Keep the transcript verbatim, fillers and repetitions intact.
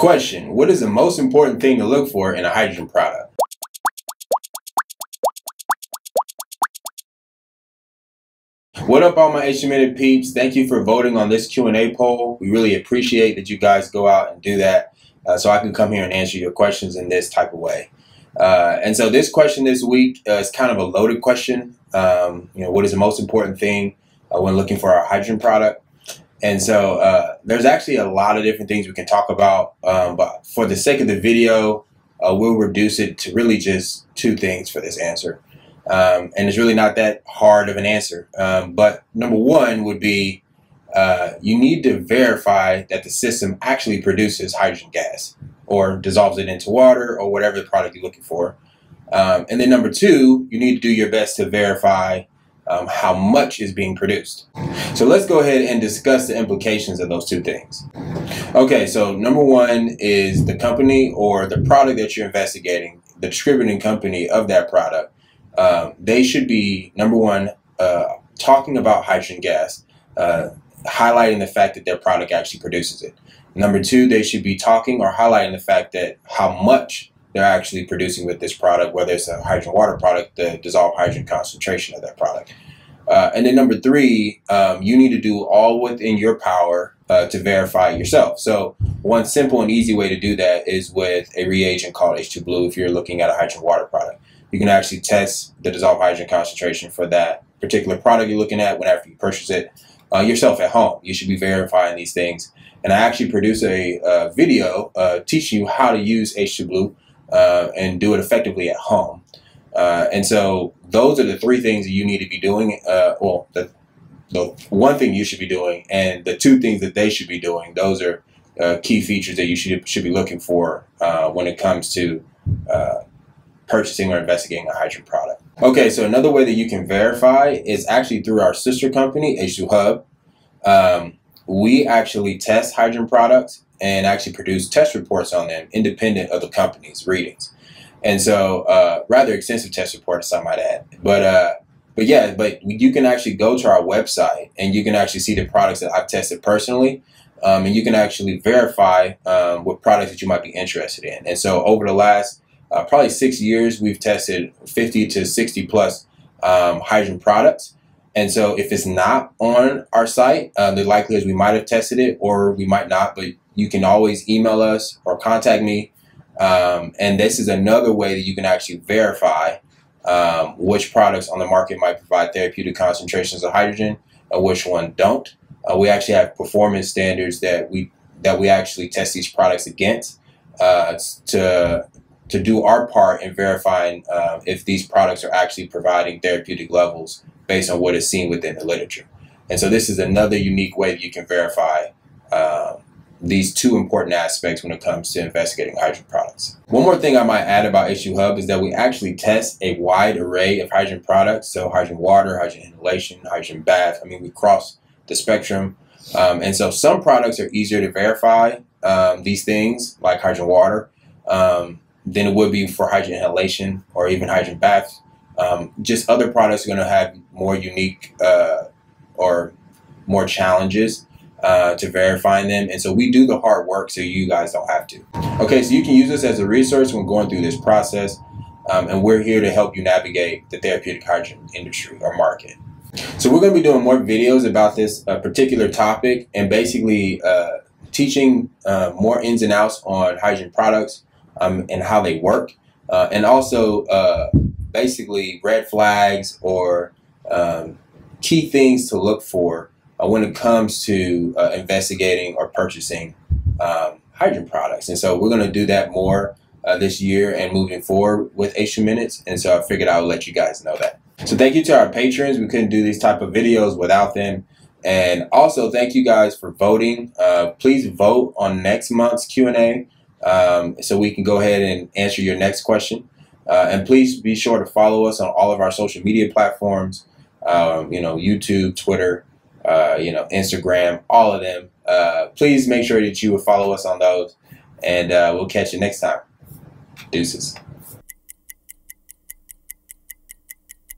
Question: what is the most important thing to look for in a hydrogen product? What up all my H two Minute peeps? Thank you for voting on this Q and A poll. We really appreciate that you guys go out and do that uh, so I can come here and answer your questions in this type of way. Uh, and so this question this week uh, is kind of a loaded question. Um, you know, what is the most important thing uh, when looking for our hydrogen product? And so uh, there's actually a lot of different things we can talk about, um, but for the sake of the video, uh, we'll reduce it to really just two things for this answer. Um, and it's really not that hard of an answer. Um, but number one would be uh, you need to verify that the system actually produces hydrogen gas or dissolves it into water or whatever the product you're looking for. Um, and then number two, you need to do your best to verify Um, how much is being produced. So let's go ahead and discuss the implications of those two things. Okay, so number one is the company or the product that you're investigating, the distributing company of that product. Um, they should be, number one, uh, talking about hydrogen gas, uh, highlighting the fact that their product actually produces it. Number two, they should be talking or highlighting the fact that how much they're actually producing with this product, whether it's a hydrogen water product, the dissolved hydrogen concentration of that product. Uh, and then number three, um, you need to do all within your power uh, to verify yourself. So one simple and easy way to do that is with a reagent called H two Blue. If you're looking at a hydrogen water product, you can actually test the dissolved hydrogen concentration for that particular product you're looking at whenever you purchase it uh, yourself at home. You should be verifying these things. And I actually produce a, a video uh, teaching you how to use H two Blue. Uh, and do it effectively at home. Uh, and so those are the three things that you need to be doing. Uh, well, the, the one thing you should be doing and the two things that they should be doing, those are uh, key features that you should, should be looking for uh, when it comes to uh, purchasing or investigating a hydrogen product. Okay, so another way that you can verify is actually through our sister company, H two Hub. Um, we actually test hydrogen products and actually produce test reports on them independent of the company's readings. And so uh, rather extensive test reports, some might add. But, uh, but yeah, but you can actually go to our website and you can actually see the products that I've tested personally. Um, and you can actually verify um, what products that you might be interested in. And so over the last uh, probably six years, we've tested fifty to sixty plus um, hydrogen products. And so if it's not on our site, uh, the likelihood is we might have tested it or we might not, but you can always email us or contact me. Um, and this is another way that you can actually verify um, which products on the market might provide therapeutic concentrations of hydrogen and which one don't. Uh, we actually have performance standards that we that we actually test these products against uh, to, to do our part in verifying uh, if these products are actually providing therapeutic levels based on what is seen within the literature. And so this is another unique way that you can verify um, these two important aspects when it comes to investigating hydrogen products. One more thing I might add about H two Hub is that we actually test a wide array of hydrogen products. So hydrogen water, hydrogen inhalation, hydrogen bath. I mean, we cross the spectrum. Um, and so some products are easier to verify um, these things like hydrogen water um, than it would be for hydrogen inhalation or even hydrogen bath. Um, just other products are going to have more unique uh, or more challenges Uh, to verifying them, and so we do the hard work so you guys don't have to. Okay, so you can use this as a resource when going through this process, um, and we're here to help you navigate the therapeutic hydrogen industry or market. So we're going to be doing more videos about this uh, particular topic and basically uh, teaching uh, more ins and outs on hydrogen products um, and how they work, uh, and also uh, basically red flags or um, key things to look for Uh, when it comes to uh, investigating or purchasing um, hydrogen products. And so we're going to do that more uh, this year and moving forward with H two Minutes. And so I figured I would let you guys know that. So thank you to our patrons. We couldn't do these type of videos without them. And also thank you guys for voting. Uh, please vote on next month's Q and A um, so we can go ahead and answer your next question. Uh, and please be sure to follow us on all of our social media platforms, um, you know, YouTube, Twitter, Uh, you know, Instagram, all of them. Uh, please make sure that you would follow us on those, and uh, we'll catch you next time. Deuces.